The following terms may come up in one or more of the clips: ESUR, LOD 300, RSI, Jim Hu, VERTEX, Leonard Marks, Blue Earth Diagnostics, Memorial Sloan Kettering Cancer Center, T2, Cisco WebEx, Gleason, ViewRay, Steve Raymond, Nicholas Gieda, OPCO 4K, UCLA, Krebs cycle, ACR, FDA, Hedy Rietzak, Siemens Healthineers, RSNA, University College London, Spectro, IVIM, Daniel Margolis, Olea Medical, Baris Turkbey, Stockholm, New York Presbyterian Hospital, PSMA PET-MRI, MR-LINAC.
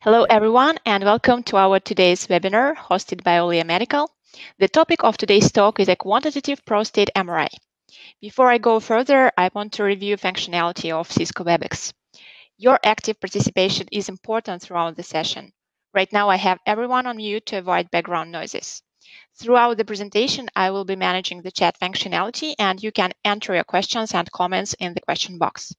Hello everyone and welcome to our today's webinar hosted by Olea Medical. The topic of today's talk is a quantitative prostate MRI. Before I go further, I want to review functionality of Cisco WebEx. Your active participation is important throughout the session. Right now I have everyone on mute to avoid background noises. Throughout the presentation, I will be managing the chat functionality and you can enter your questions and comments in the question box.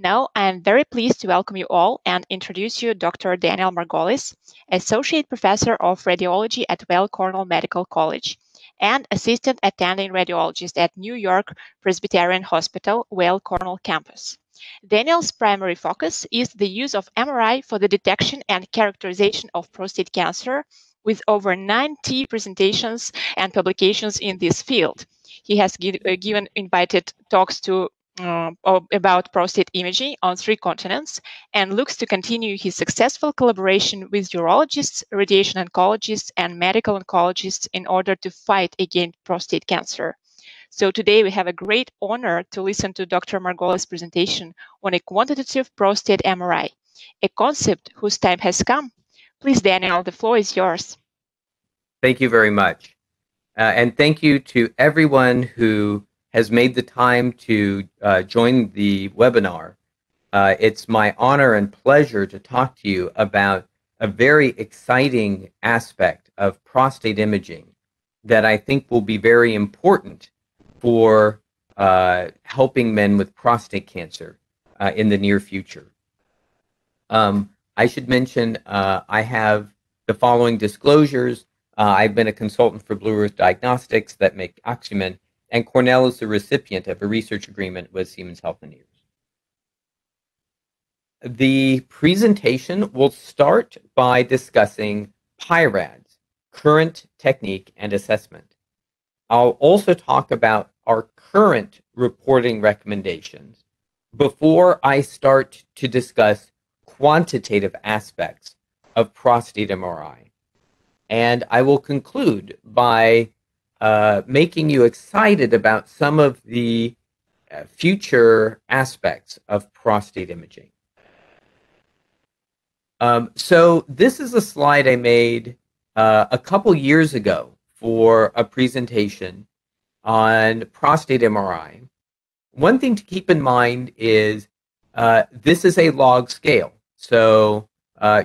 Now, I am very pleased to welcome you all and introduce you Dr. Daniel Margolis, Associate Professor of Radiology at Weill Cornell Medical College and Assistant Attending Radiologist at New York Presbyterian Hospital, Weill Cornell Campus. Daniel's primary focus is the use of MRI for the detection and characterization of prostate cancer, with over 90 presentations and publications in this field. He has given invited talks to about prostate imaging on 3 continents and looks to continue his successful collaboration with urologists, radiation oncologists, and medical oncologists in order to fight against prostate cancer. So today we have a great honor to listen to Dr. Margolis' presentation on a quantitative prostate MRI, a concept whose time has come. Please, Daniel, the floor is yours. Thank you very much. And thank you to everyone who has made the time to join the webinar. It's my honor and pleasure to talk to you about a very exciting aspect of prostate imaging that I think will be very important for helping men with prostate cancer in the near future. I should mention I have the following disclosures. I've been a consultant for Blue Earth Diagnostics that make Axumin, and Cornell is the recipient of a research agreement with Siemens Healthineers. The presentation will start by discussing PI-RADS, current technique and assessment. I'll also talk about our current reporting recommendations before I start to discuss quantitative aspects of prostate MRI. And I will conclude by making you excited about some of the future aspects of prostate imaging. So this is a slide I made a couple years ago for a presentation on prostate MRI. One thing to keep in mind is this is a log scale. So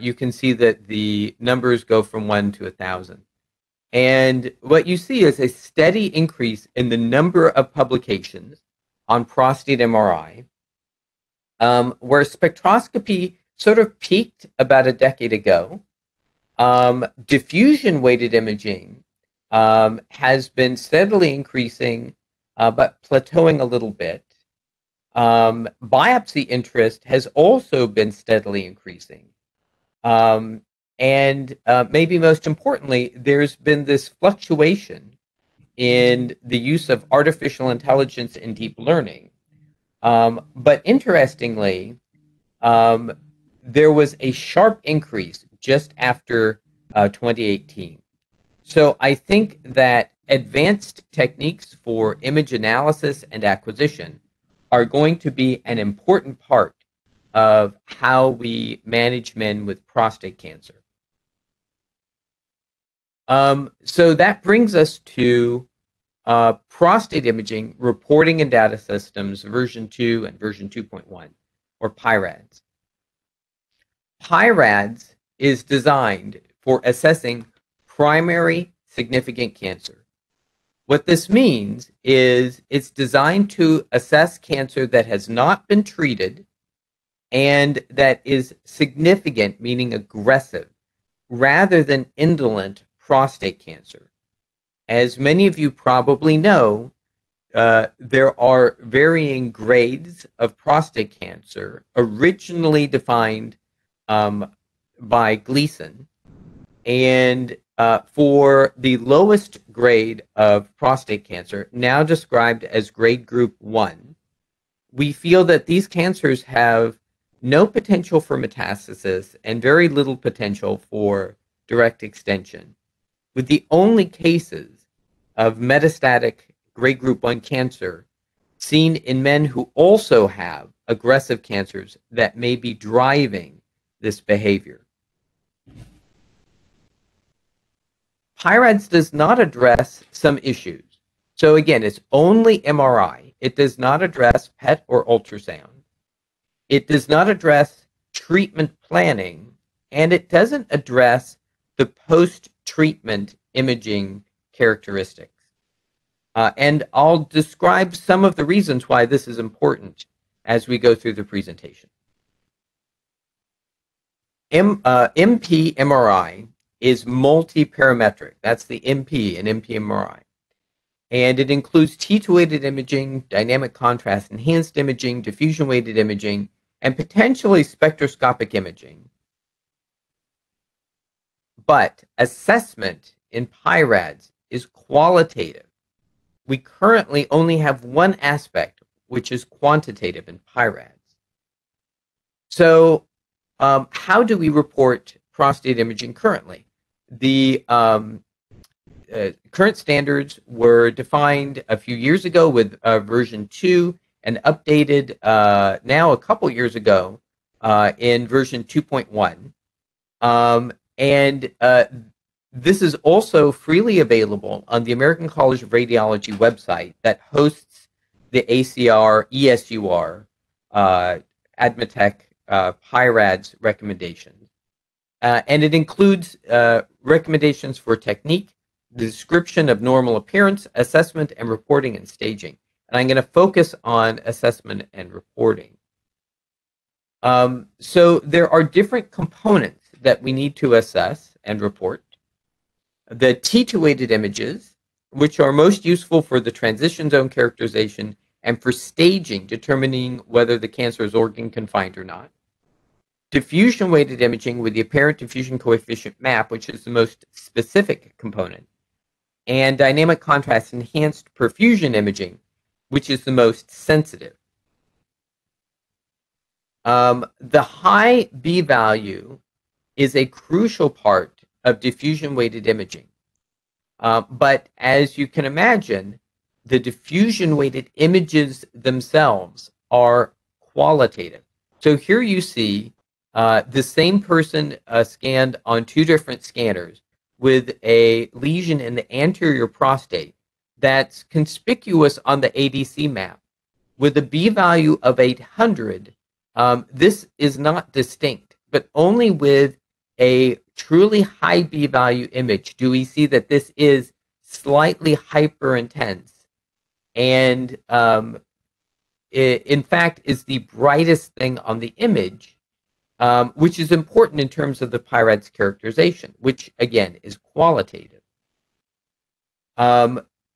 you can see that the numbers go from 1 to 1,000. And what you see is a steady increase in the number of publications on prostate MRI, where spectroscopy sort of peaked about a decade ago. Diffusion-weighted imaging has been steadily increasing, but plateauing a little bit. Biopsy interest has also been steadily increasing. And maybe most importantly, there's been this fluctuation in the use of artificial intelligence and deep learning. But interestingly, there was a sharp increase just after 2018. So I think that advanced techniques for image analysis and acquisition are going to be an important part of how we manage men with prostate cancer. So that brings us to prostate imaging reporting and data systems version 2 and version 2.1, or PI-RADS. PI-RADS is designed for assessing primary significant cancer. What this means is it's designed to assess cancer that has not been treated and that is significant, meaning aggressive, rather than indolent prostate cancer. As many of you probably know, there are varying grades of prostate cancer originally defined by Gleason, and for the lowest grade of prostate cancer, now described as grade group 1, we feel that these cancers have no potential for metastasis and very little potential for direct extension, with the only cases of metastatic grade group 1 cancer seen in men who also have aggressive cancers that may be driving this behavior. PI-RADS does not address some issues. So again, it's only MRI. It does not address PET or ultrasound. It does not address treatment planning, and it doesn't address the post-treatment imaging characteristics. And I'll describe some of the reasons why this is important as we go through the presentation. MP-MRI is multi-parametric. That's the MP in MP-MRI. And it includes T2-weighted imaging, dynamic contrast enhanced imaging, diffusion-weighted imaging, and potentially spectroscopic imaging. But assessment in PI-RADS is qualitative. We currently only have one aspect, which is quantitative in PI-RADS. So how do we report prostate imaging currently? The current standards were defined a few years ago with version 2 and updated now a couple years ago in version 2.1. This is also freely available on the American College of Radiology website that hosts the ACR, ESUR, Admatech, PI-RADS recommendations. And it includes recommendations for technique, the description of normal appearance, assessment and reporting and staging. And I'm going to focus on assessment and reporting. So there are different components that we need to assess and report. The T2-weighted images, which are most useful for the transition zone characterization and for staging, determining whether the cancer is organ-confined or not. Diffusion-weighted imaging with the apparent diffusion coefficient map, which is the most specific component. And dynamic contrast enhanced perfusion imaging, which is the most sensitive. The high B value is a crucial part of diffusion-weighted imaging. But as you can imagine, the diffusion-weighted images themselves are qualitative. So here you see the same person scanned on two different scanners with a lesion in the anterior prostate that's conspicuous on the ADC map. With a B value of 800, this is not distinct, but only with a truly high B value image do we see that this is slightly hyper intense, and in fact is the brightest thing on the image, which is important in terms of the PI-RADS characterization, which again is qualitative.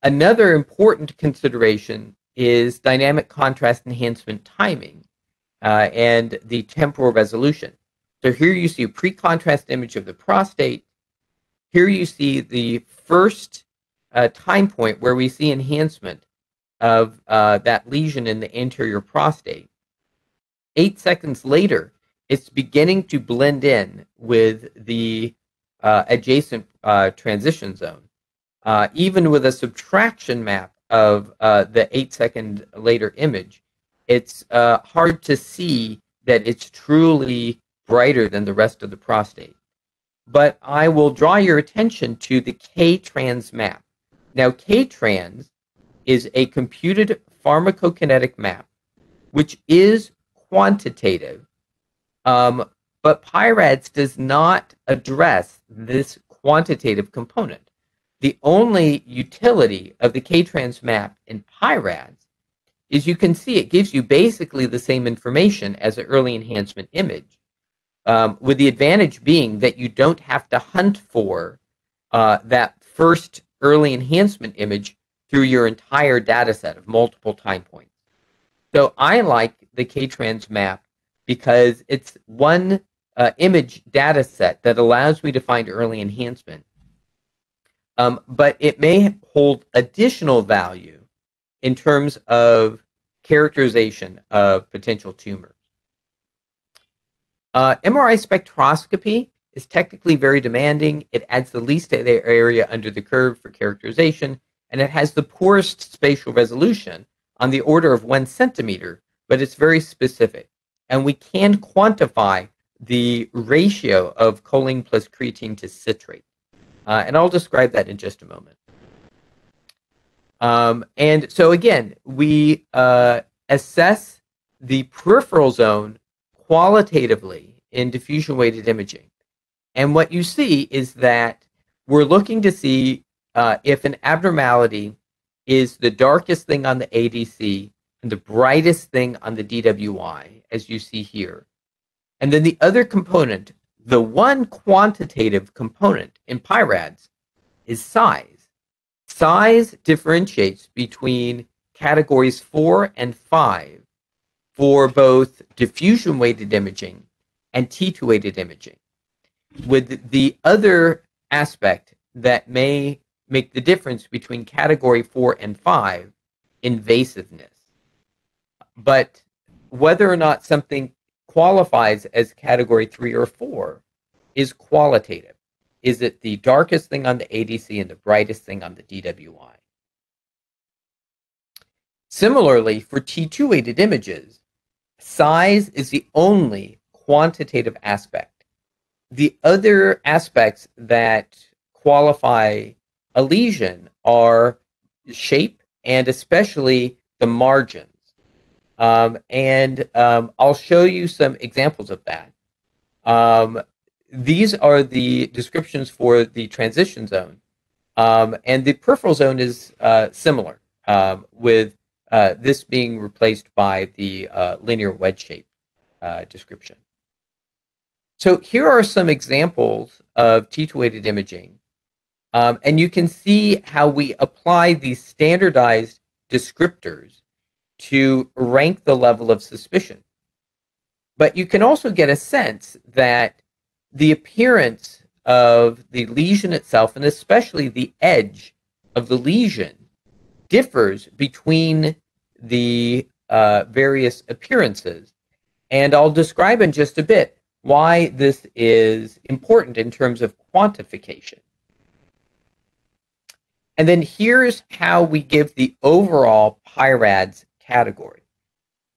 Another important consideration is dynamic contrast enhancement timing and the temporal resolution. So here you see a pre-contrast image of the prostate. Here you see the first time point where we see enhancement of that lesion in the anterior prostate. 8 seconds later, it's beginning to blend in with the adjacent transition zone, even with a subtraction map of the 8 second later image. It's hard to see that it's truly brighter than the rest of the prostate. But I will draw your attention to the K-trans map. Now, K-trans is a computed pharmacokinetic map, which is quantitative, but PI-RADS does not address this quantitative component. The only utility of the K-trans map in PI-RADS is you can see it gives you basically the same information as an early enhancement image. With the advantage being that you don't have to hunt for that first early enhancement image through your entire data set of multiple time points. So I like the K-trans map because it's one image data set that allows me to find early enhancement. But it may hold additional value in terms of characterization of potential tumors. MRI spectroscopy is technically very demanding. It adds the least area under the curve for characterization, and it has the poorest spatial resolution on the order of 1 centimeter, but it's very specific. And we can quantify the ratio of choline plus creatine to citrate. And I'll describe that in just a moment. And so again, we assess the peripheral zone qualitatively in diffusion-weighted imaging. And what you see is that we're looking to see if an abnormality is the darkest thing on the ADC and the brightest thing on the DWI, as you see here. And then the other component, the one quantitative component in PI-RADS, is size. Size differentiates between categories 4 and 5 for both diffusion-weighted imaging and T2-weighted imaging, with the other aspect that may make the difference between category 4 and 5, invasiveness. But whether or not something qualifies as category 3 or 4 is qualitative. Is it the darkest thing on the ADC and the brightest thing on the DWI? Similarly, for T2-weighted images, size is the only quantitative aspect. The other aspects that qualify a lesion are shape and especially the margins. I'll show you some examples of that. These are the descriptions for the transition zone. And the peripheral zone is similar, with this being replaced by the linear wedge shape description. So here are some examples of T2-weighted imaging. And you can see how we apply these standardized descriptors to rank the level of suspicion. But you can also get a sense that the appearance of the lesion itself, and especially the edge of the lesion, differs between the various appearances. And I'll describe in just a bit why this is important in terms of quantification. And then here's how we give the overall PI-RADS category.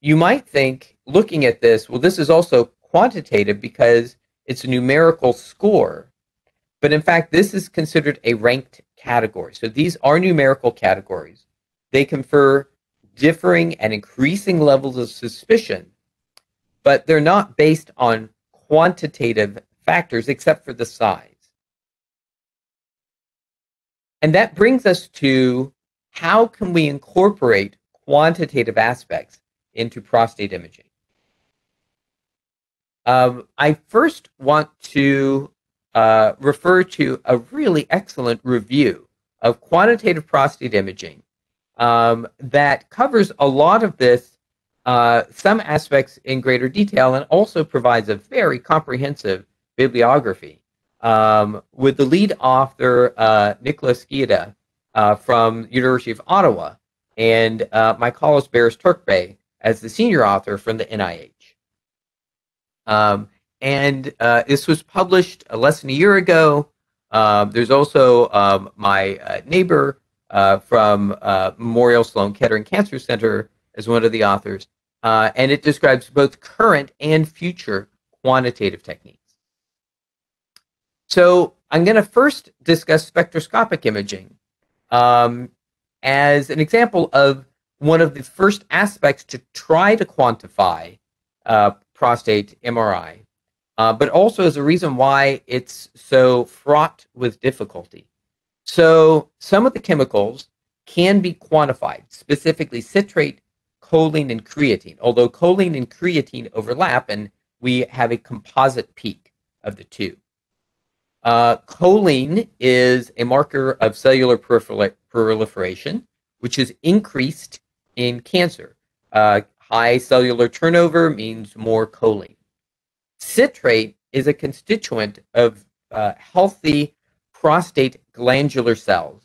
You might think, looking at this, well, this is also quantitative because it's a numerical score. But in fact, this is considered a ranked category. So these are numerical categories. They confer differing and increasing levels of suspicion, but they're not based on quantitative factors except for the size. And that brings us to how can we incorporate quantitative aspects into prostate imaging. I first want to refer to a really excellent review of quantitative prostate imaging that covers a lot of this, some aspects in greater detail, and also provides a very comprehensive bibliography with the lead author, Nicholas Gieda, from University of Ottawa, and my colleague Baris Turkbey as the senior author from the NIH. This was published less than a year ago. There's also my neighbor from Memorial Sloan Kettering Cancer Center as one of the authors, and it describes both current and future quantitative techniques. So I'm going to first discuss spectroscopic imaging as an example of one of the first aspects to try to quantify prostate MRI, but also as a reason why it's so fraught with difficulty. So some of the chemicals can be quantified, specifically citrate, choline, and creatine, although choline and creatine overlap, and we have a composite peak of the two. Choline is a marker of cellular proliferation, which is increased in cancer. High cellular turnover means more choline. Citrate is a constituent of healthy prostate glandular cells,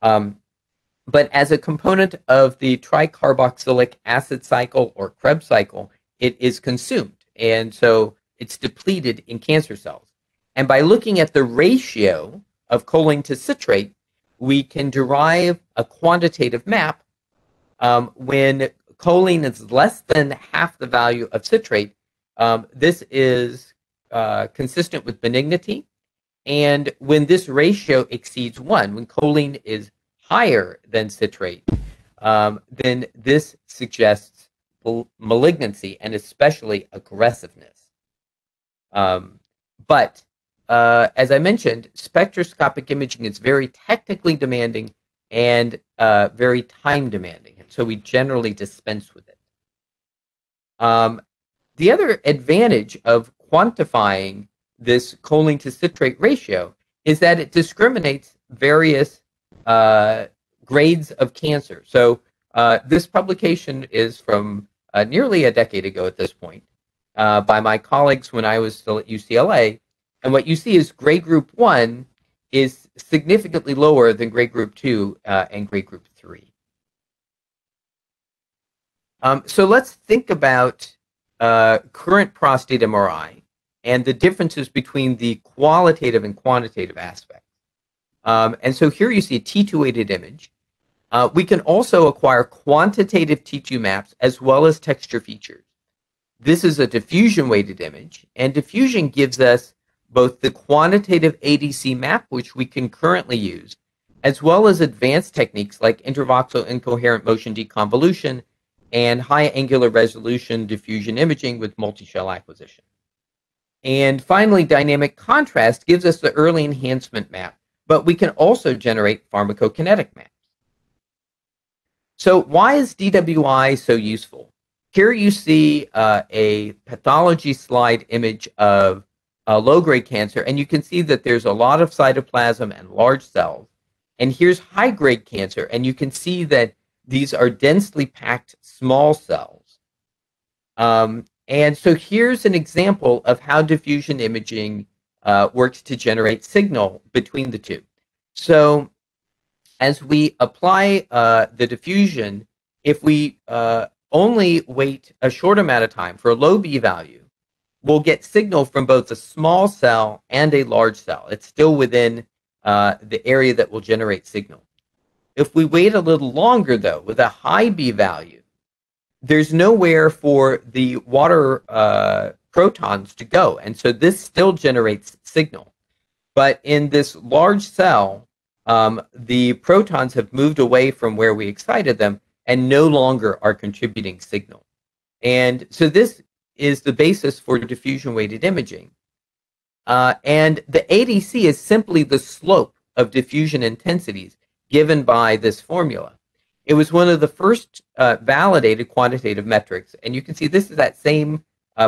but as a component of the tricarboxylic acid cycle or Krebs cycle, it is consumed, and so it's depleted in cancer cells. And by looking at the ratio of choline to citrate, we can derive a quantitative map. When choline is less than half the value of citrate, this is consistent with benignity And when this ratio exceeds 1, when choline is higher than citrate, then this suggests malignancy and especially aggressiveness. But as I mentioned, spectroscopic imaging is very technically demanding and very time demanding. And so we generally dispense with it. The other advantage of quantifying this choline to citrate ratio is that it discriminates various grades of cancer. So this publication is from nearly a decade ago at this point by my colleagues when I was still at UCLA. And what you see is grade group 1 is significantly lower than grade group 2 and grade group 3. So let's think about current prostate MRI and the differences between the qualitative and quantitative aspects. And so here you see a T2-weighted image. We can also acquire quantitative T2 maps as well as texture features. This is a diffusion-weighted image, and diffusion gives us both the quantitative ADC map, which we can currently use, as well as advanced techniques like intervoxel incoherent motion deconvolution and high angular resolution diffusion imaging with multi-shell acquisition. And finally, dynamic contrast gives us the early enhancement map, but we can also generate pharmacokinetic maps. So why is DWI so useful? Here you see a pathology slide image of low-grade cancer, and you can see that there's a lot of cytoplasm and large cells. And here's high-grade cancer, and you can see that these are densely packed small cells. And so here's an example of how diffusion imaging works to generate signal between the two. So as we apply the diffusion, if we only wait a short amount of time for a low B value, we'll get signal from both a small cell and a large cell. It's still within the area that will generate signal. If we wait a little longer, though, with a high B value, there's nowhere for the water protons to go. And so this still generates signal. But in this large cell, the protons have moved away from where we excited them and no longer are contributing signal. And so this is the basis for diffusion-weighted imaging. And the ADC is simply the slope of diffusion intensities given by this formula. It was one of the first validated quantitative metrics. And you can see this is that same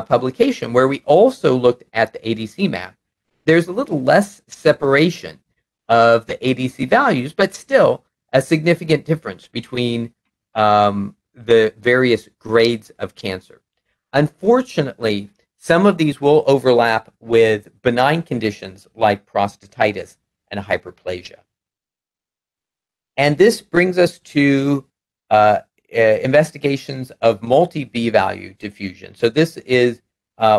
publication where we also looked at the ADC map. There's a little less separation of the ADC values, but still a significant difference between the various grades of cancer. Unfortunately, some of these will overlap with benign conditions like prostatitis and hyperplasia. And this brings us to investigations of multi-B value diffusion. So this is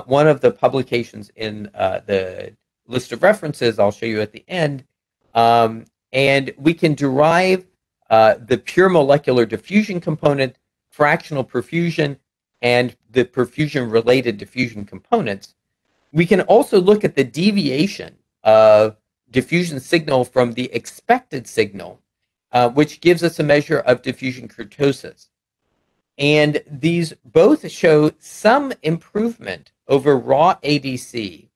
one of the publications in the list of references I'll show you at the end. And we can derive the pure molecular diffusion component, fractional perfusion, and the perfusion-related diffusion components. We can also look at the deviation of diffusion signal from the expected signal, which gives us a measure of diffusion kurtosis. And these both show some improvement over raw ADC,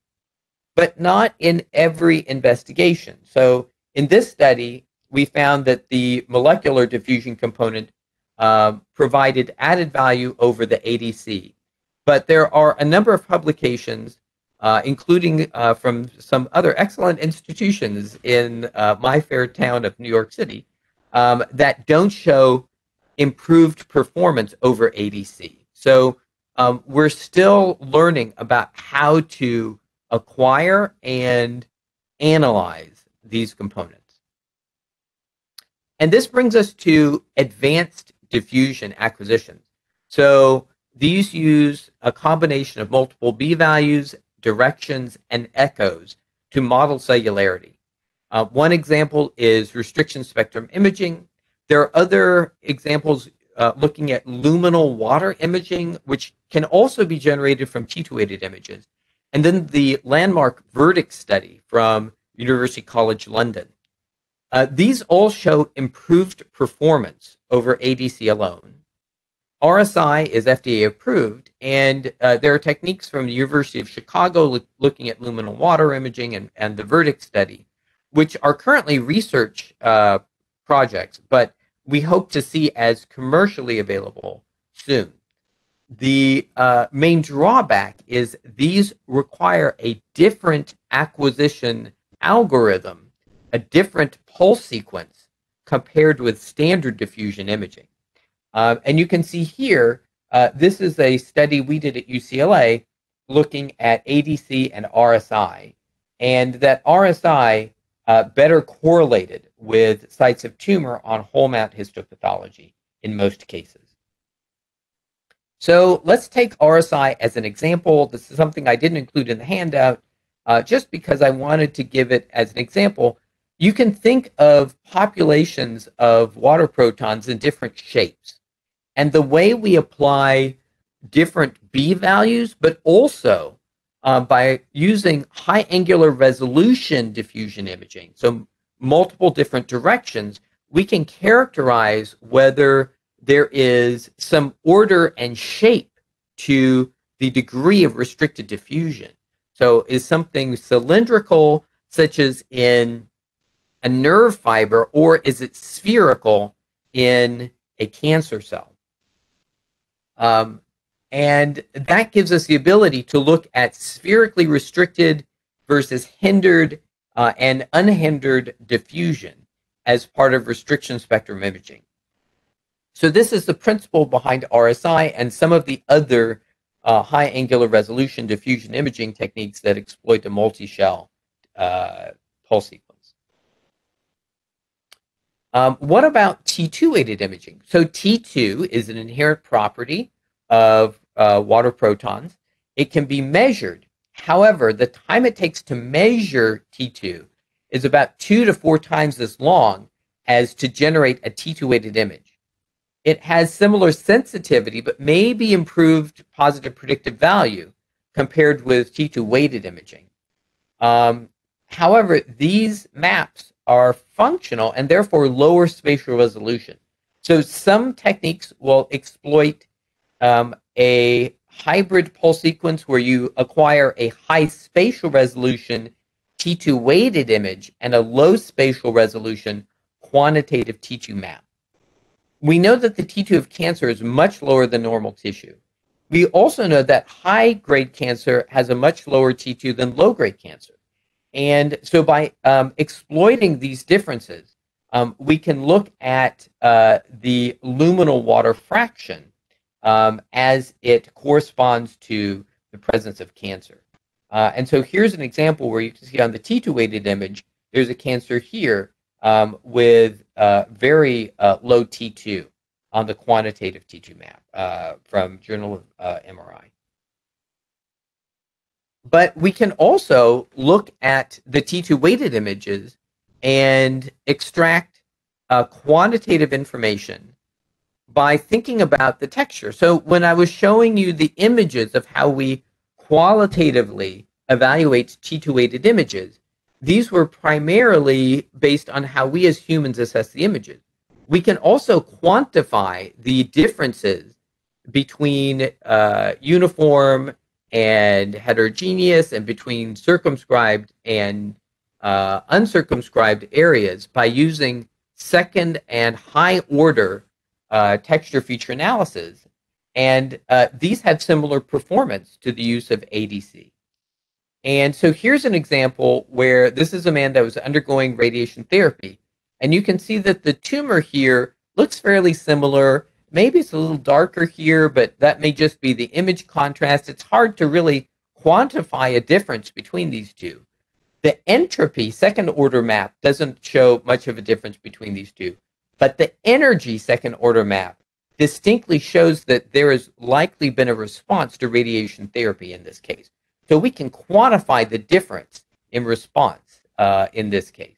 but not in every investigation. So in this study, we found that the molecular diffusion component provided added value over the ADC. But there are a number of publications, including from some other excellent institutions in my fair town of New York City, that don't show improved performance over ADC. So we're still learning about how to acquire and analyze these components. And this brings us to advanced diffusion acquisitions. So these use a combination of multiple B values, directions, and echoes to model cellularity. One example is restriction spectrum imaging. There are other examples looking at luminal water imaging, which can also be generated from T2-weighted images. And then the landmark VERTEX study from University College London. These all show improved performance over ADC alone. RSI is FDA approved, and there are techniques from the University of Chicago looking at luminal water imaging and the VERTEX study, which are currently research projects, but we hope to see as commercially available soon. The main drawback is these require a different acquisition algorithm, a different pulse sequence compared with standard diffusion imaging. And you can see here, this is a study we did at UCLA looking at ADC and RSI, and that RSI better correlated with sites of tumor on whole mount histopathology in most cases. So let's take RSI as an example. This is something I didn't include in the handout just because I wanted to give it as an example. You can think of populations of water protons in different shapes. And the way we apply different B values, but also by using high angular resolution diffusion imaging, so multiple different directions, we can characterize whether there is some order and shape to the degree of restricted diffusion. So is something cylindrical, such as in a nerve fiber, or is it spherical in a cancer cell? And that gives us the ability to look at spherically restricted versus hindered and unhindered diffusion as part of restriction spectrum imaging. So this is the principle behind RSI and some of the other high angular resolution diffusion imaging techniques that exploit the multi-shell pulse sequence. What about T2-aided imaging? So T2 is an inherent property of water protons. It can be measured. However, the time it takes to measure T2 is about 2 to 4 times as long as to generate a T2-aided image. It has similar sensitivity, but may be improved positive predictive value compared with T2-weighted imaging. However, these maps are functional and therefore lower spatial resolution. So some techniques will exploit a hybrid pulse sequence where you acquire a high spatial resolution T2-weighted image and a low spatial resolution quantitative T2 map. We know that the T2 of cancer is much lower than normal tissue. We also know that high-grade cancer has a much lower T2 than low-grade cancer. And so by exploiting these differences, we can look at the luminal water fraction as it corresponds to the presence of cancer. And so here's an example where you can see on the T2-weighted image, there's a cancer here with very low T2 on the quantitative T2 map from Journal of MRI. But we can also look at the T2-weighted images and extract quantitative information by thinking about the texture. So when I was showing you the images of how we qualitatively evaluate T2-weighted images, these were primarily based on how we as humans assess the images. We can also quantify the differences between uniform and heterogeneous and between circumscribed and uncircumscribed areas by using second and high order texture feature analysis. And these have similar performance to the use of ADC. And so here's an example where this is a man that was undergoing radiation therapy. And you can see that the tumor here looks fairly similar. Maybe it's a little darker here, but that may just be the image contrast. It's hard to really quantify a difference between these two. The entropy second order map doesn't show much of a difference between these two, but the energy second order map distinctly shows that there has likely been a response to radiation therapy in this case. So we can quantify the difference in response in this case.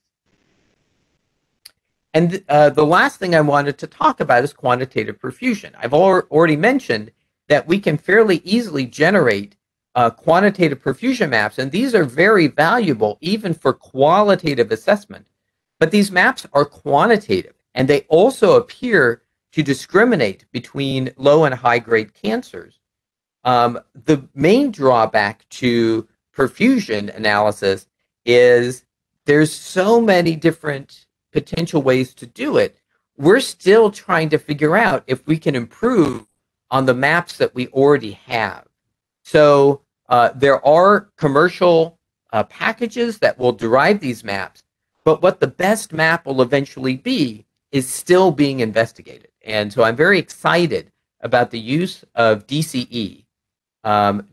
And the last thing I wanted to talk about is quantitative perfusion. I've already mentioned that we can fairly easily generate quantitative perfusion maps, and these are very valuable even for qualitative assessment. But these maps are quantitative, and they also appear to discriminate between low and high-grade cancers. The main drawback to perfusion analysis is there's so many different potential ways to do it. We're still trying to figure out if we can improve on the maps that we already have. So there are commercial packages that will derive these maps, but what the best map will eventually be is still being investigated. And so I'm very excited about the use of DCE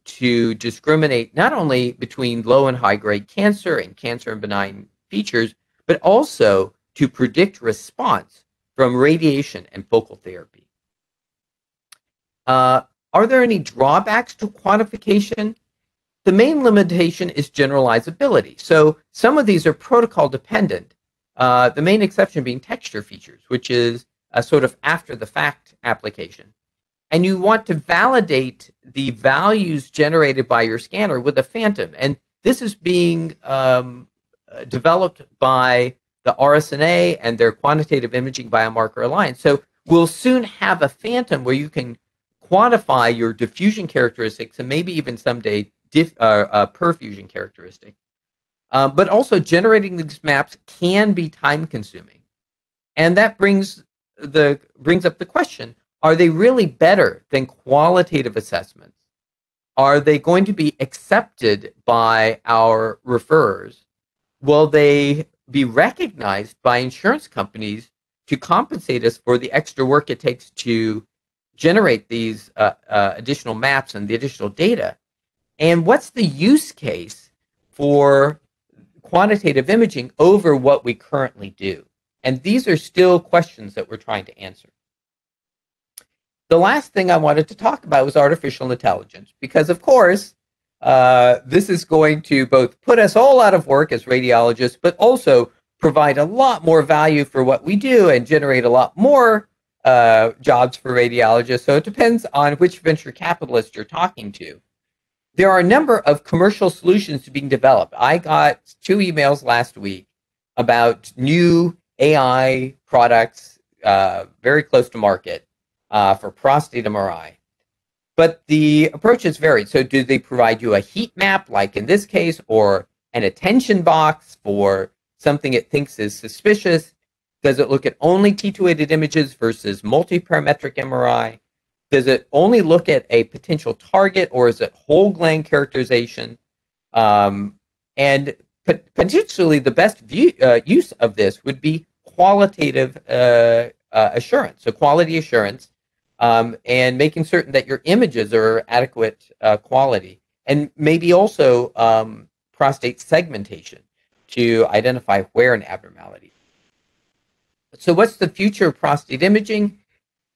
to discriminate not only between low and high grade cancer and benign features, but also to predict response from radiation and focal therapy. Are there any drawbacks to quantification? The main limitation is generalizability. So some of these are protocol dependent, the main exception being texture features, which is a sort of after the fact application. And you want to validate the values generated by your scanner with a phantom. And this is being developed by the RSNA and their Quantitative Imaging Biomarker Alliance. So we'll soon have a phantom where you can quantify your diffusion characteristics and maybe even someday perfusion characteristic. But also generating these maps can be time consuming. And that brings up the question, are they really better than qualitative assessments? Are they going to be accepted by our referrers? Will they be recognized by insurance companies to compensate us for the extra work it takes to generate these additional maps and the additional data? And what's the use case for quantitative imaging over what we currently do? And these are still questions that we're trying to answer. The last thing I wanted to talk about was artificial intelligence, because of course, this is going to both put us all out of work as radiologists, but also provide a lot more value for what we do and generate a lot more jobs for radiologists. So it depends on which venture capitalist you're talking to. There are a number of commercial solutions being developed. I got 2 emails last week about new AI products very close to market for prostate MRI. But the approach is varied. So do they provide you a heat map, like in this case, or an attention box for something it thinks is suspicious? Does it look at only T2-weighted images versus multiparametric MRI? Does it only look at a potential target, or is it whole gland characterization? And potentially the best use of this would be qualitative assurance, so quality assurance, and making certain that your images are adequate quality, and maybe also prostate segmentation to identify where an abnormality is. So what's the future of prostate imaging?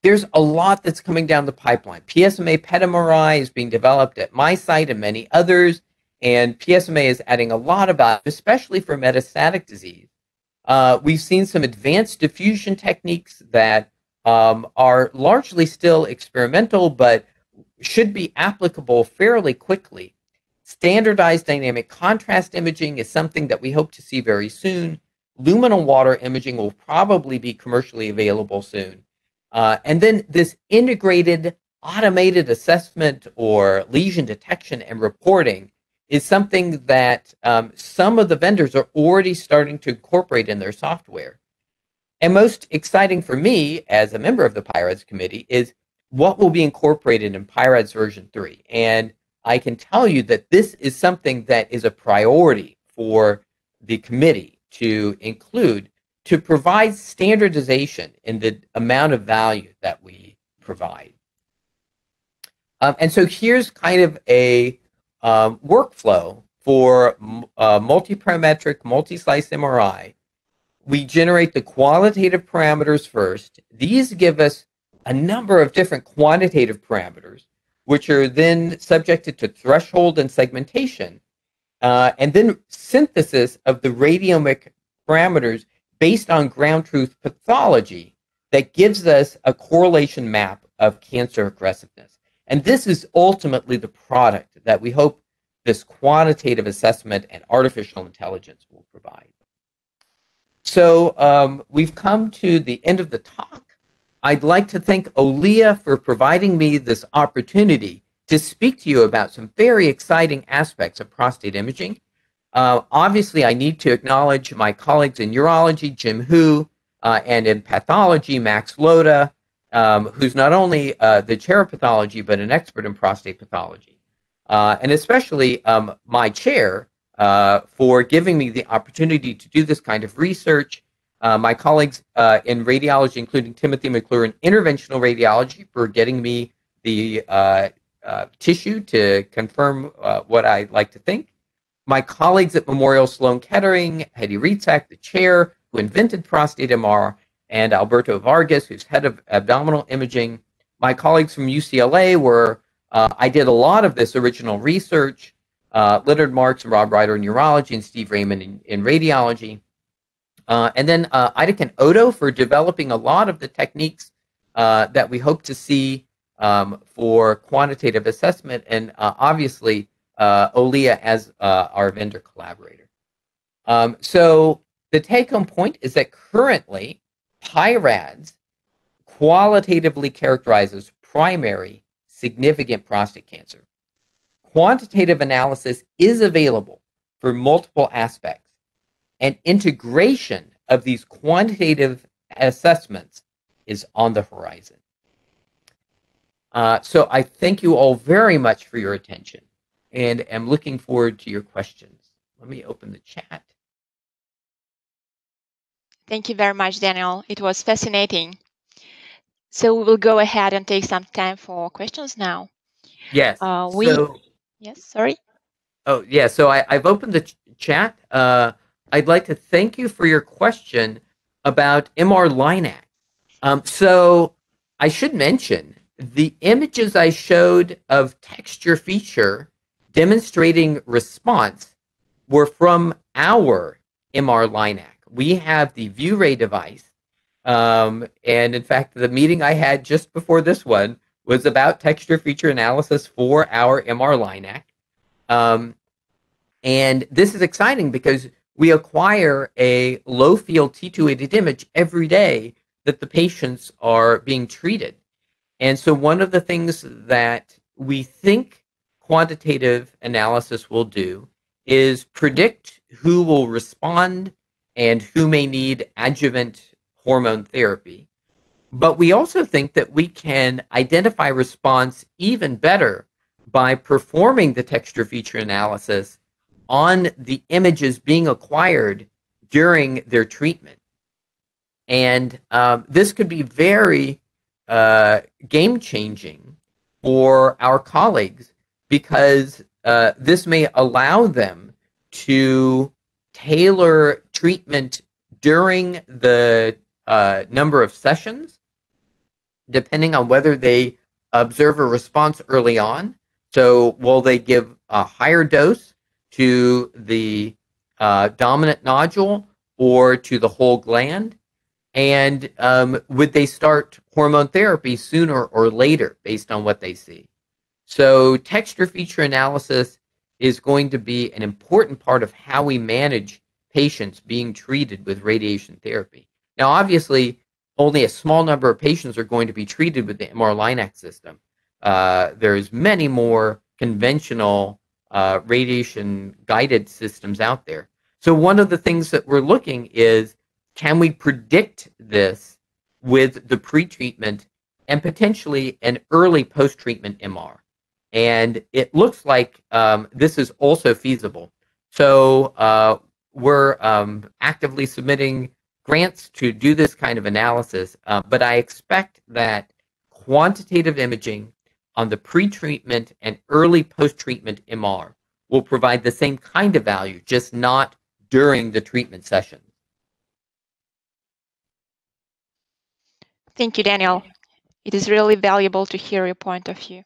There's a lot that's coming down the pipeline. PSMA PET-MRI is being developed at my site and many others, and PSMA is adding a lot of value, especially for metastatic disease. We've seen some advanced diffusion techniques that are largely still experimental, but should be applicable fairly quickly. Standardized dynamic contrast imaging is something that we hope to see very soon. Luminal water imaging will probably be commercially available soon. And then this integrated automated assessment or lesion detection and reporting is something that some of the vendors are already starting to incorporate in their software. And most exciting for me as a member of the PI-RADS committee is what will be incorporated in PI-RADS version 3. And I can tell you that this is something that is a priority for the committee to include, to provide standardization in the amount of value that we provide. And so here's kind of a workflow for multiparametric, multi-slice MRI. We generate the qualitative parameters first. These give us a number of different quantitative parameters, which are then subjected to threshold and segmentation, and then synthesis of the radiomic parameters based on ground truth pathology that gives us a correlation map of cancer aggressiveness. And this is ultimately the product that we hope this quantitative assessment and artificial intelligence will provide. So we've come to the end of the talk. I'd like to thank Olea for providing me this opportunity to speak to you about some very exciting aspects of prostate imaging. Obviously, I need to acknowledge my colleagues in urology, Jim Hu, and in pathology, Max Loda, who's not only the chair of pathology, but an expert in prostate pathology. And especially my chair for giving me the opportunity to do this kind of research. My colleagues in radiology, including Timothy McClure in interventional radiology, for getting me the tissue to confirm what I like to think. My colleagues at Memorial Sloan Kettering, Hedy Rietzak, the chair, who invented prostate MR, and Alberto Vargas, who's head of abdominal imaging. My colleagues from UCLA were, I did a lot of this original research, Leonard Marks and Rob Ryder in urology and Steve Raymond in radiology. And then Idakin Odo for developing a lot of the techniques that we hope to see for quantitative assessment, and obviously Olea as our vendor collaborator. So the take-home point is that currently PI-RADS qualitatively characterizes primary significant prostate cancer. Quantitative analysis is available for multiple aspects, and integration of these quantitative assessments is on the horizon. So I thank you all very much for your attention, and am looking forward to your questions. Let me open the chat. Thank you very much, Daniel. It was fascinating. So we will go ahead and take some time for questions now. Yes. So I've opened the chat. I'd like to thank you for your question about MR-LINAC. So I should mention the images I showed of texture feature demonstrating response were from our MR-LINAC. We have the ViewRay device, and in fact, the meeting I had just before this one was about texture feature analysis for our MR-LINAC. And this is exciting because we acquire a low-field T288 image every day that the patients are being treated. And so one of the things that we think quantitative analysis will do is predict who will respond and who may need adjuvant hormone therapy. But we also think that we can identify response even better by performing the texture feature analysis on the images being acquired during their treatment. And this could be very game-changing for our colleagues, because this may allow them to tailor treatment during the number of sessions, depending on whether they observe a response early on. So will they give a higher dose to the dominant nodule or to the whole gland? And would they start hormone therapy sooner or later based on what they see? So texture feature analysis is going to be an important part of how we manage patients being treated with radiation therapy. Now, obviously, only a small number of patients are going to be treated with the MR-LINAC system. There's many more conventional radiation-guided systems out there. So one of the things that we're looking is, can we predict this with the pretreatment and potentially an early post-treatment MR? And it looks like this is also feasible. So we're actively submitting grants to do this kind of analysis, but I expect that quantitative imaging on the pre-treatment and early post-treatment MR will provide the same kind of value, just not during the treatment session. Thank you, Daniel. It is really valuable to hear your point of view.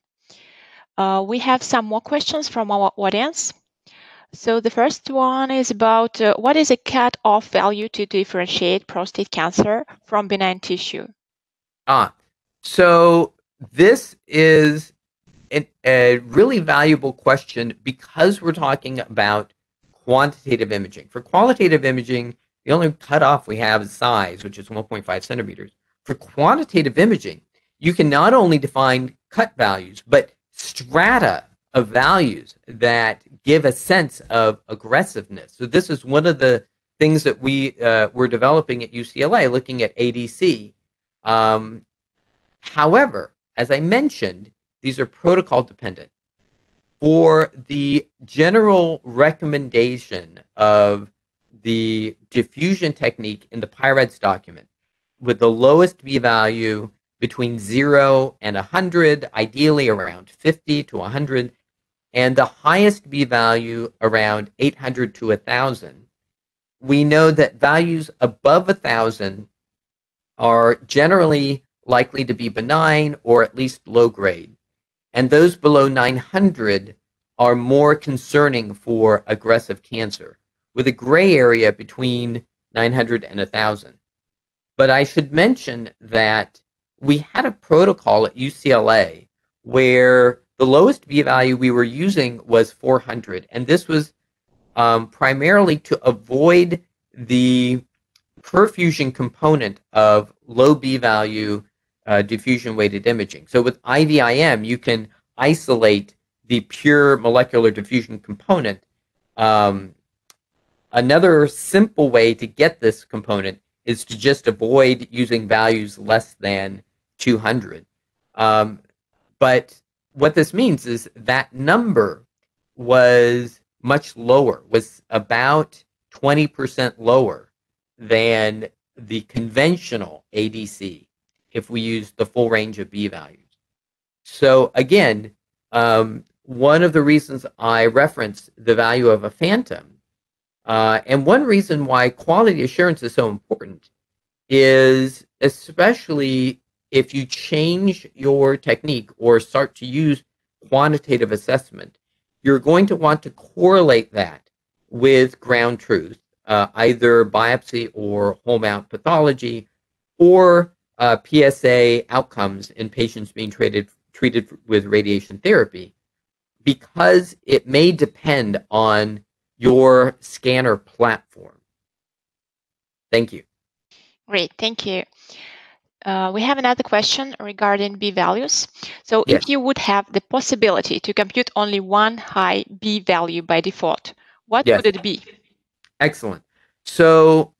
We have some more questions from our audience. So the first one is about what is a cut-off value to differentiate prostate cancer from benign tissue? So this is a really valuable question because we're talking about quantitative imaging. For qualitative imaging, the only cutoff we have is size, which is 1.5 centimeters. For quantitative imaging, you can not only define cut values, but strata of values that give a sense of aggressiveness. So this is one of the things that we were developing at UCLA, looking at ADC. However, as I mentioned, these are protocol dependent. For the general recommendation of the diffusion technique in the PI-RADS document, with the lowest B value between 0 and 100, ideally around 50 to 100, and the highest B value around 800 to 1,000. We know that values above 1,000 are generally likely to be benign or at least low grade. And those below 900 are more concerning for aggressive cancer, with a gray area between 900 and 1,000. But I should mention that we had a protocol at UCLA where the lowest B value we were using was 400. And this was primarily to avoid the perfusion component of low B value diffusion-weighted imaging. So with IVIM, you can isolate the pure molecular diffusion component. Another simple way to get this component is to just avoid using values less than 200. But what this means is that number was much lower, was about 20% lower than the conventional ADC if we used the full range of B values. So again, one of the reasons I reference the value of a phantom, and one reason why quality assurance is so important, is especially if you change your technique or start to use quantitative assessment, you're going to want to correlate that with ground truth, either biopsy or whole mount pathology, or PSA outcomes in patients being treated with radiation therapy, because it may depend on your scanner platform. Thank you. Great, thank you. We have another question regarding B values. So yes, if you would have the possibility to compute only one high B value by default, what yes would it be? Excellent. So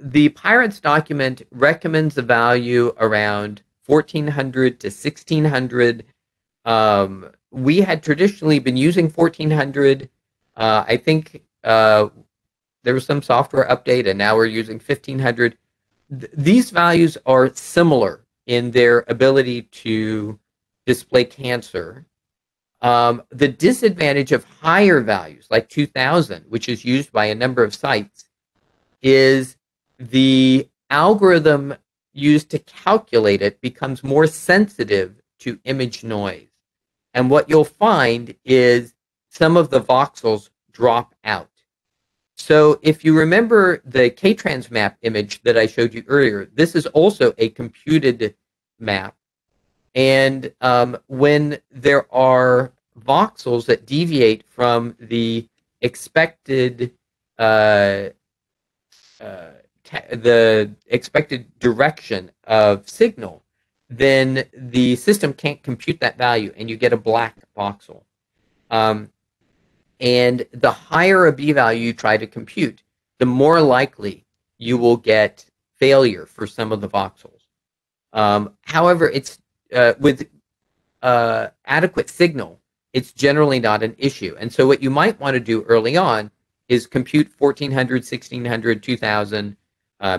the PI-RADS document recommends a value around 1,400 to 1,600. We had traditionally been using 1,400. I think there was some software update, and now we're using 1,500. These values are similar in their ability to display cancer. The disadvantage of higher values, like 2,000, which is used by a number of sites, is the algorithm used to calculate it becomes more sensitive to image noise. And what you'll find is some of the voxels drop out. So if you remember the K-trans map image that I showed you earlier, this is also a computed map. And when there are voxels that deviate from the expected direction of signal, then the system can't compute that value and you get a black voxel. And the higher a B value you try to compute, the more likely you will get failure for some of the voxels. However, it's with adequate signal, it's generally not an issue. And so what you might want to do early on is compute 1,400, 1,600, 2,000,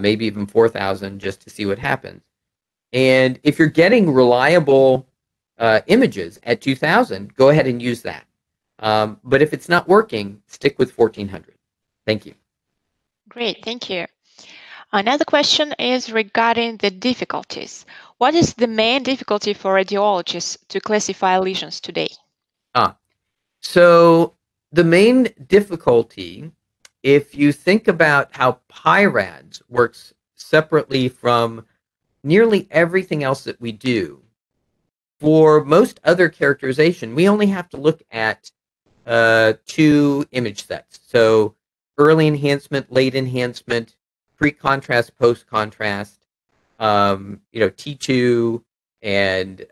maybe even 4,000, just to see what happens. And if you're getting reliable images at 2,000, go ahead and use that. But if it's not working, stick with 1,400. Thank you. Great, thank you. Another question is regarding the difficulties. What is the main difficulty for radiologists to classify lesions today? So the main difficulty, if you think about how PI-RADS works separately from nearly everything else that we do, for most other characterization, we only have to look at two image sets. So early enhancement, late enhancement, pre-contrast, post-contrast, you know, T2 and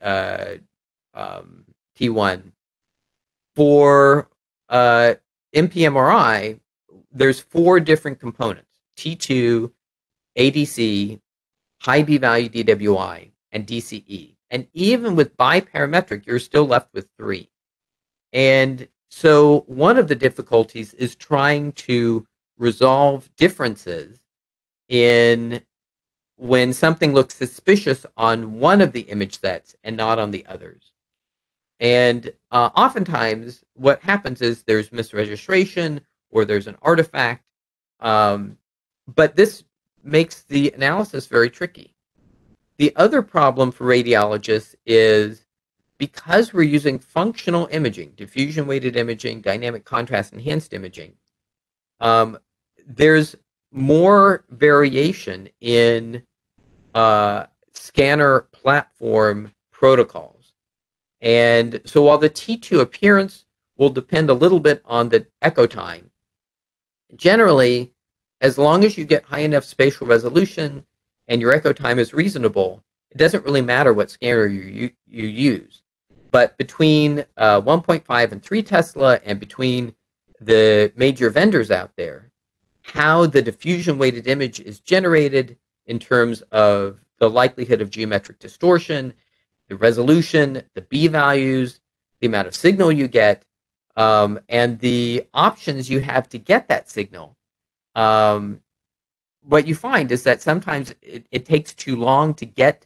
T1. For MPMRI, there's four different components: T2, ADC, high B-value DWI, and DCE. And even with biparametric, you're still left with three. And so one of the difficulties is trying to resolve differences in when something looks suspicious on one of the image sets and not on the others. And oftentimes what happens is there's misregistration or there's an artifact, but this makes the analysis very tricky. The other problem for radiologists is because we're using functional imaging, diffusion-weighted imaging, dynamic contrast-enhanced imaging, there's more variation in scanner platform protocols. And so while the T2 appearance will depend a little bit on the echo time, generally, as long as you get high enough spatial resolution and your echo time is reasonable, it doesn't really matter what scanner you use. But between 1.5 and 3 Tesla and between the major vendors out there, how the diffusion-weighted image is generated in terms of the likelihood of geometric distortion, the resolution, the B values, the amount of signal you get, and the options you have to get that signal, what you find is that sometimes it takes too long to get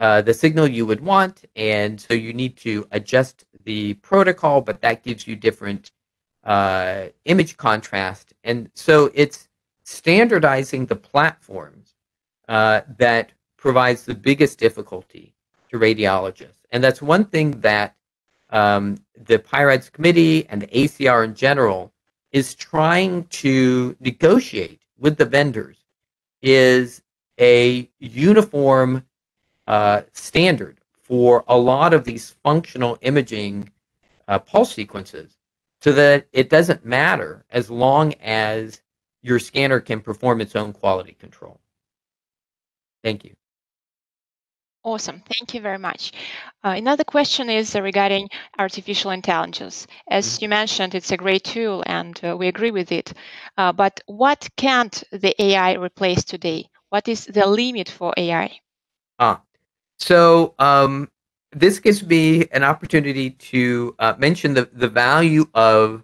the signal you would want, and so you need to adjust the protocol, but that gives you different image contrast. And so it's standardizing the platforms that provides the biggest difficulty to radiologists. And that's one thing that the PI-RADS committee and the ACR in general is trying to negotiate with the vendors, is a uniform standard for a lot of these functional imaging pulse sequences, so that it doesn't matter as long as your scanner can perform its own quality control. Thank you. Awesome. Thank you very much. Another question is regarding artificial intelligence. As you mentioned, it's a great tool and we agree with it. But what can't the AI replace today? What is the limit for AI? So this gives me an opportunity to mention the value of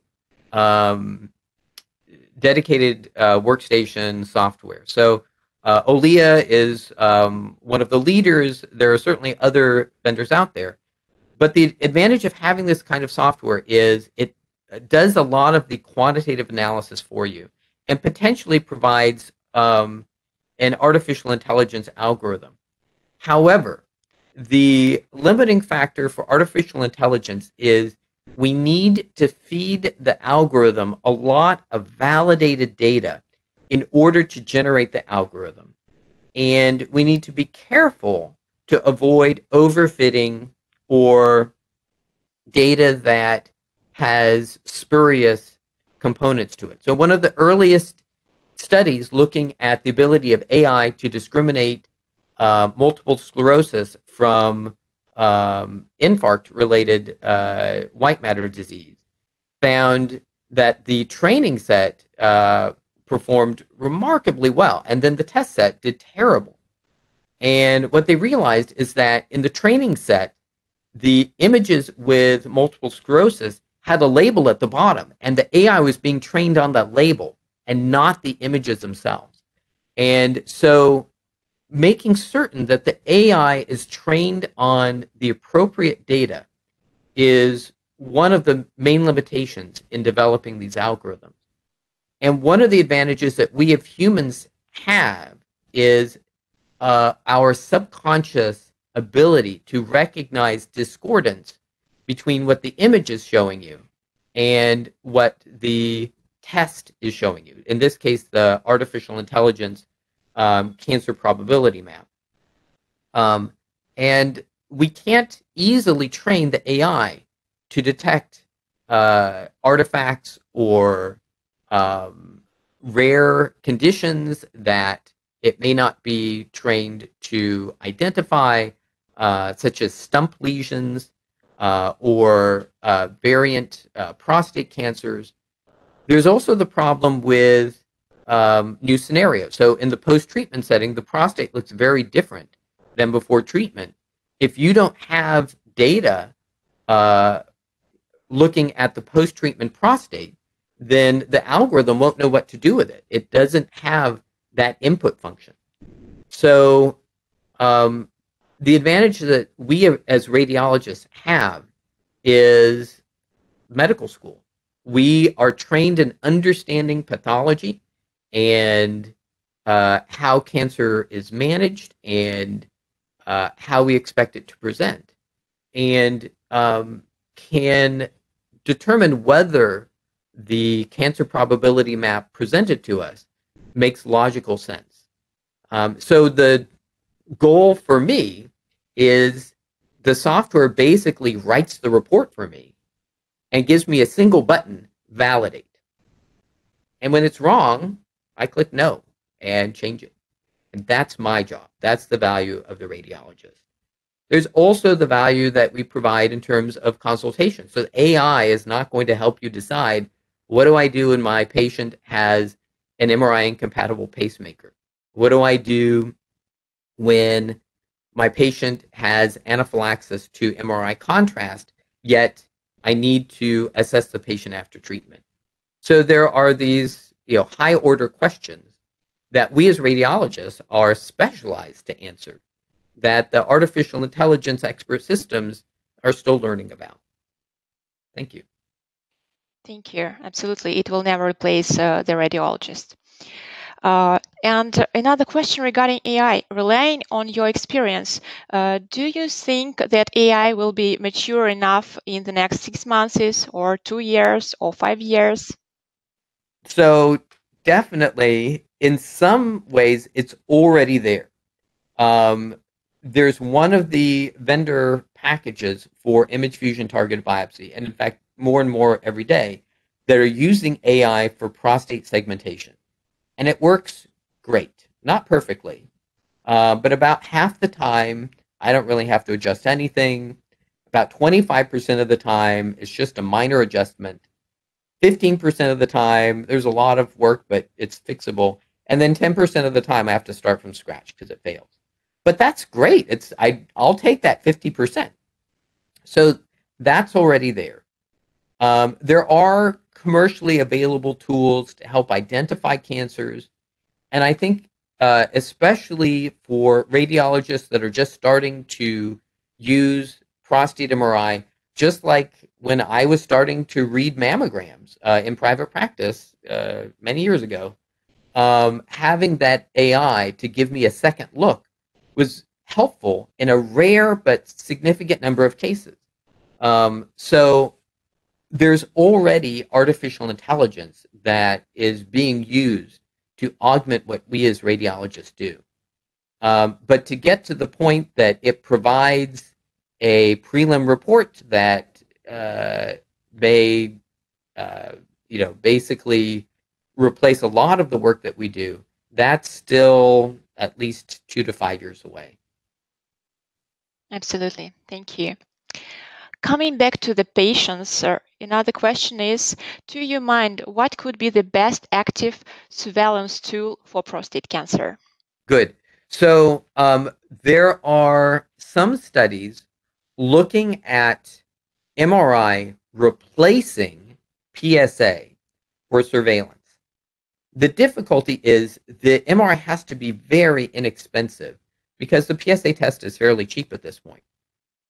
dedicated workstation software. So Olea is one of the leaders. There are certainly other vendors out there. But the advantage of having this kind of software is it does a lot of the quantitative analysis for you and potentially provides an artificial intelligence algorithm. However, the limiting factor for artificial intelligence is we need to feed the algorithm a lot of validated data in order to generate the algorithm. And we need to be careful to avoid overfitting or data that has spurious components to it. So one of the earliest studies looking at the ability of AI to discriminate multiple sclerosis from infarct-related white matter disease found that the training set performed remarkably well, and then the test set did terrible. And what they realized is that in the training set, the images with multiple sclerosis had a label at the bottom, and the AI was being trained on that label and not the images themselves. And so making certain that the AI is trained on the appropriate data is one of the main limitations in developing these algorithms. And one of the advantages that we as humans have is our subconscious ability to recognize discordance between what the image is showing you and what the test is showing you. In this case, the artificial intelligence cancer probability map. And we can't easily train the AI to detect artifacts or rare conditions that it may not be trained to identify, such as stump lesions or variant prostate cancers. There's also the problem with new scenarios. So in the post-treatment setting, the prostate looks very different than before treatment. If you don't have data looking at the post-treatment prostate, then the algorithm won't know what to do with it. It doesn't have that input function. So the advantage that we as radiologists have is medical school. We are trained in understanding pathology and how cancer is managed and how we expect it to present, and can determine whether the cancer probability map presented to us makes logical sense. So the goal for me is the software basically writes the report for me and gives me a single button, validate. And when it's wrong, I click no and change it. And that's my job. That's the value of the radiologist. There's also the value that we provide in terms of consultation. So AI is not going to help you decide, what do I do when my patient has an MRI incompatible pacemaker? What do I do when my patient has anaphylaxis to MRI contrast, yet I need to assess the patient after treatment? So there are these, you know, high order questions that we as radiologists are specialized to answer, that the artificial intelligence expert systems are still learning about. Thank you. Thank you. Absolutely. It will never replace the radiologist. And another question regarding AI, relying on your experience, do you think that AI will be mature enough in the next 6 months or 2 years or 5 years? So definitely, in some ways, it's already there. There's one of the vendor packages for image fusion targeted biopsy, and in fact, more and more every day, that are using AI for prostate segmentation. And it works great, not perfectly, but about half the time, I don't really have to adjust anything. About 25% of the time, it's just a minor adjustment. 15% of the time, there's a lot of work, but it's fixable. And then 10% of the time, I have to start from scratch because it fails. But that's great. It's, I'll take that 50%. So that's already there. There are commercially available tools to help identify cancers. And I think especially for radiologists that are just starting to use prostate MRI, just like when I was starting to read mammograms in private practice many years ago, having that AI to give me a second look was helpful in a rare but significant number of cases. So there's already artificial intelligence that is being used to augment what we as radiologists do. But to get to the point that it provides a prelim report that may, you know, basically replace a lot of the work that we do, that's still at least 2 to 5 years away. Absolutely. Thank you. Coming back to the patients, another question is, to your mind, what could be the best active surveillance tool for prostate cancer? Good. So there are some studies looking at MRI replacing PSA for surveillance. The difficulty is the MRI has to be very inexpensive because the PSA test is fairly cheap at this point.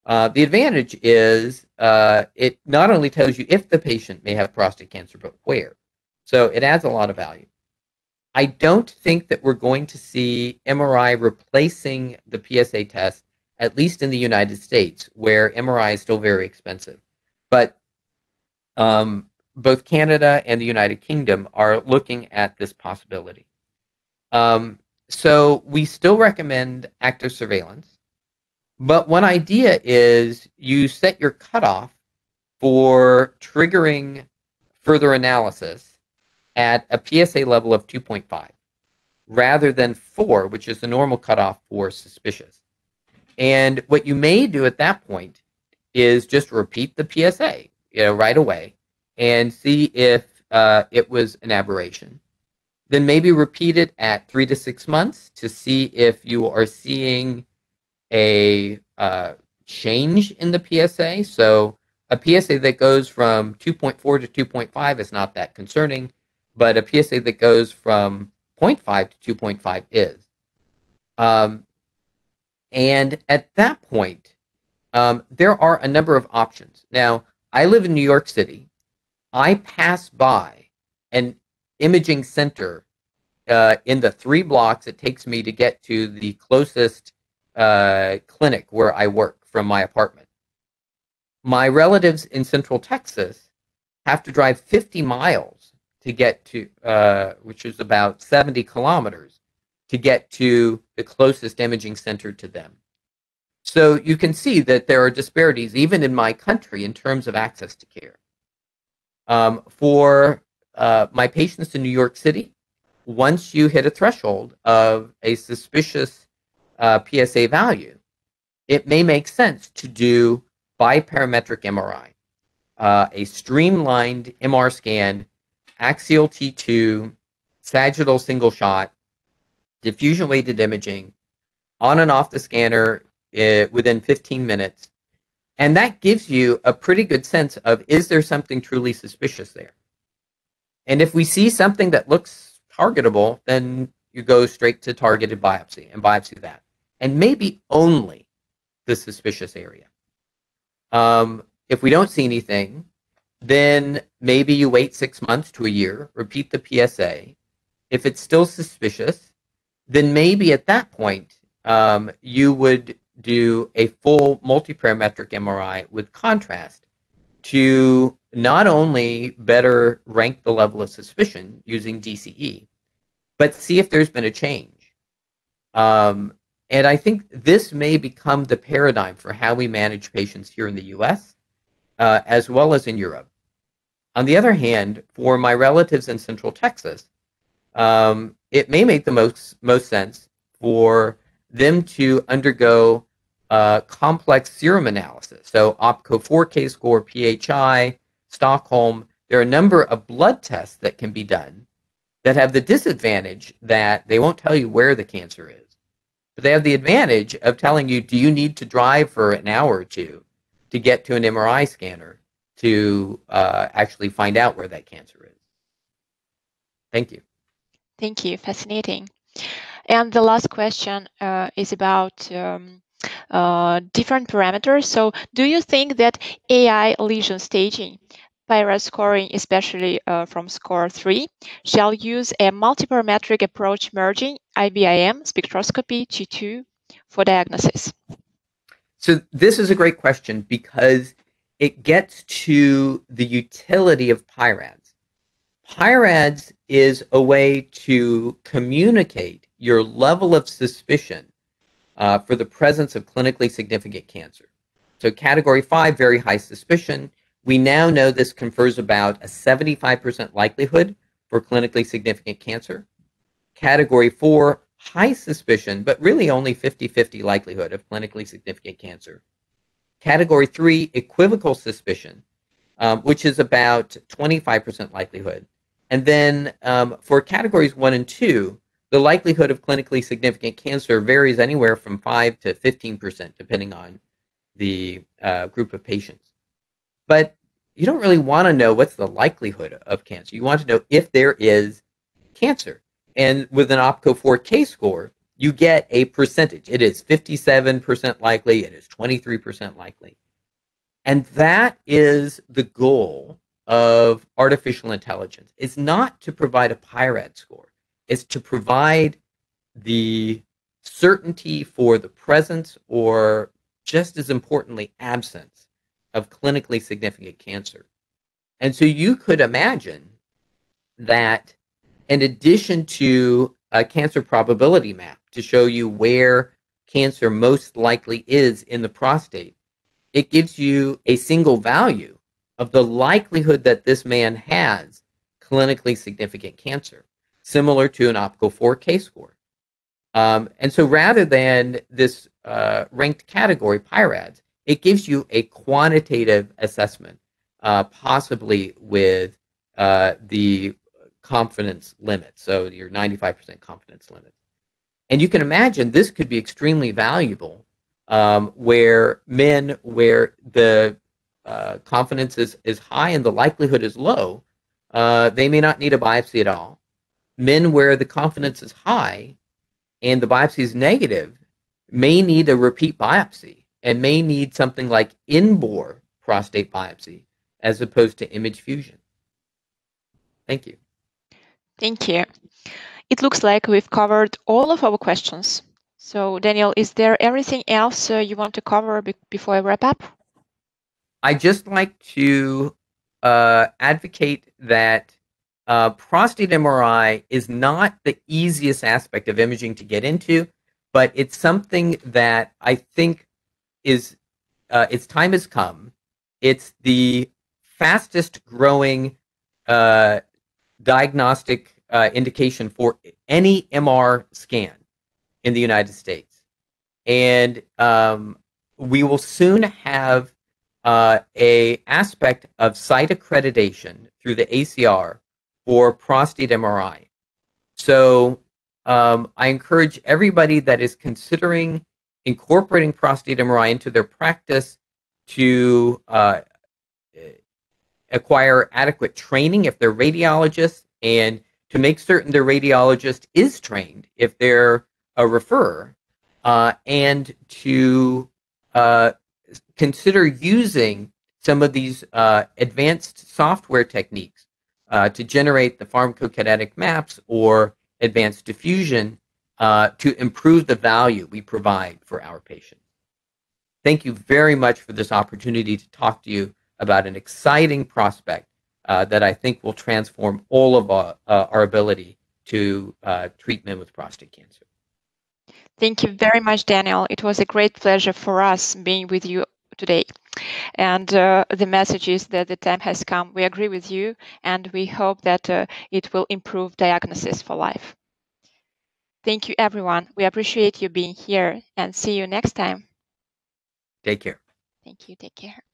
The advantage is it not only tells you if the patient may have prostate cancer, but where. So it adds a lot of value. I don't think that we're going to see MRI replacing the PSA test, at least in the United States, where MRI is still very expensive. But both Canada and the United Kingdom are looking at this possibility. So we still recommend active surveillance. But one idea is you set your cutoff for triggering further analysis at a PSA level of 2.5 rather than 4, which is the normal cutoff for suspicious. And what you may do at that point is just repeat the PSA, right away, and see if it was an aberration. Then maybe repeat it at 3 to 6 months to see if you are seeing a change in the PSA. So a PSA that goes from 2.4 to 2.5 is not that concerning, but a PSA that goes from 0.5 to 2.5 is. And at that point, there are a number of options. Now, I live in New York City. I pass by an imaging center in the 3 blocks it takes me to get to the closest clinic where I work from my apartment. My relatives in Central Texas have to drive 50 miles to get to, which is about 70 kilometers, to get to the closest imaging center to them. So you can see that there are disparities even in my country in terms of access to care. For my patients in New York City, once you hit a threshold of a suspicious PSA value, it may make sense to do biparametric MRI, a streamlined MR scan, axial T2, sagittal single shot, diffusion weighted imaging, on and off the scanner within 15 minutes. And that gives you a pretty good sense of, is there something truly suspicious there? And if we see something that looks targetable, then you go straight to targeted biopsy and biopsy that, and maybe only the suspicious area. If we don't see anything, then maybe you wait 6 months to a year, repeat the PSA. If it's still suspicious, then maybe at that point, you would do a full multiparametric MRI with contrast to not only better rank the level of suspicion using DCE, but see if there's been a change. And I think this may become the paradigm for how we manage patients here in the US, as well as in Europe. On the other hand, for my relatives in Central Texas, it may make the most sense for them to undergo complex serum analysis. So OPCO 4K score, PHI, Stockholm, there are a number of blood tests that can be done that have the disadvantage that they won't tell you where the cancer is, but they have the advantage of telling you, do you need to drive for an hour or two to get to an MRI scanner to actually find out where that cancer is? Thank you. Thank you, fascinating. And the last question is about different parameters. So do you think that AI lesion staging, PI-RADS scoring, especially from score 3, shall use a multiparametric approach merging IBIM, spectroscopy, T2 for diagnosis? So this is a great question because it gets to the utility of PI-RADS. PI-RADS is a way to communicate your level of suspicion for the presence of clinically significant cancer. So category 5, very high suspicion. We now know this confers about a 75% likelihood for clinically significant cancer. Category 4, high suspicion, but really only 50-50 likelihood of clinically significant cancer. Category 3, equivocal suspicion, which is about 25% likelihood. And then for categories 1 and 2, the likelihood of clinically significant cancer varies anywhere from 5 to 15%, depending on the group of patients. But you don't really want to know what's the likelihood of cancer. You want to know if there is cancer. And with an OPCO 4K score, you get a percentage. It is 57% likely. It is 23% likely. And that is the goal of artificial intelligence. It's not to provide a PI-RADS score. Is to provide the certainty for the presence or, just as importantly, absence of clinically significant cancer. And so you could imagine that in addition to a cancer probability map to show you where cancer most likely is in the prostate, it gives you a single value of the likelihood that this man has clinically significant cancer, similar to an OPCO 4K score. And so rather than this ranked category, PI-RADS, it gives you a quantitative assessment, possibly with the confidence limit, so your 95% confidence limit. And you can imagine this could be extremely valuable where the confidence is high and the likelihood is low, they may not need a biopsy at all. Men where the confidence is high and the biopsy is negative may need a repeat biopsy and may need something like in-bore prostate biopsy as opposed to image fusion. Thank you. Thank you. It looks like we've covered all of our questions. So, Daniel, is there anything else you want to cover before I wrap up? I just like to advocate that prostate MRI is not the easiest aspect of imaging to get into, but it's something that I think is, its time has come. It's the fastest growing diagnostic indication for any MR scan in the United States. And we will soon have a aspect of site accreditation through the ACR for prostate MRI. So I encourage everybody that is considering incorporating prostate MRI into their practice to acquire adequate training if they're radiologists, and to make certain their radiologist is trained if they're a referrer, and to consider using some of these advanced software techniques to generate the pharmacokinetic maps or advanced diffusion to improve the value we provide for our patients. Thank you very much for this opportunity to talk to you about an exciting prospect that I think will transform all of our ability to treat men with prostate cancer. Thank you very much, Daniel. It was a great pleasure for us being with you today. And the message is that the time has come. We agree with you, and we hope that it will improve diagnosis for life. Thank you, everyone. We appreciate you being here, and see you next time. Take care. Thank you. Take care.